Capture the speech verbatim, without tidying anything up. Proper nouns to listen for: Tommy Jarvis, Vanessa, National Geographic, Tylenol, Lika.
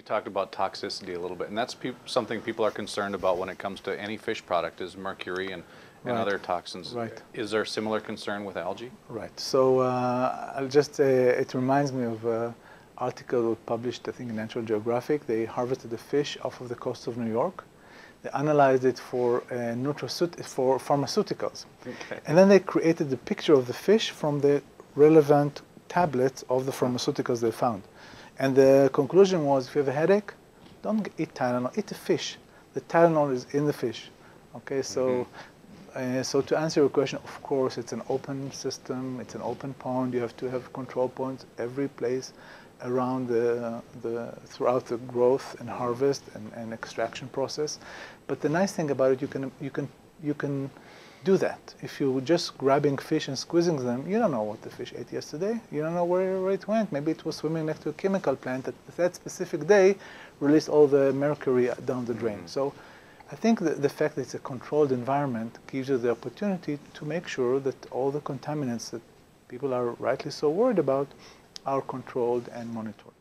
You talked about toxicity a little bit, and that's pe something people are concerned about when it comes to any fish product is mercury and, and right. other toxins. Right. Is there a similar concern with algae? Right. So uh, I'll just uh, it reminds me of an article published, I think, in National Geographic. They harvested a fish off of the coast of New York. They analyzed it for uh, nutraceut for pharmaceuticals, okay. and then they created the picture of the fish from the relevant tablets of the pharmaceuticals they found. And the conclusion was, if you have a headache, don't eat Tylenol, eat a fish. The Tylenol is in the fish. Okay, so, mm-hmm. uh, so to answer your question, of course, it's an open system, it's an open pond. You have to have control points every place around the, the, throughout the growth and harvest and, and extraction process. But the nice thing about it, you can, you can, you can do that. If you're just grabbing fish and squeezing them, you don't know what the fish ate yesterday. You don't know where, where it went. Maybe it was swimming next to a chemical plant that that specific day released all the mercury down the drain. Mm-hmm. So I think that the fact that it's a controlled environment gives you the opportunity to make sure that all the contaminants that people are rightly so worried about are controlled and monitored.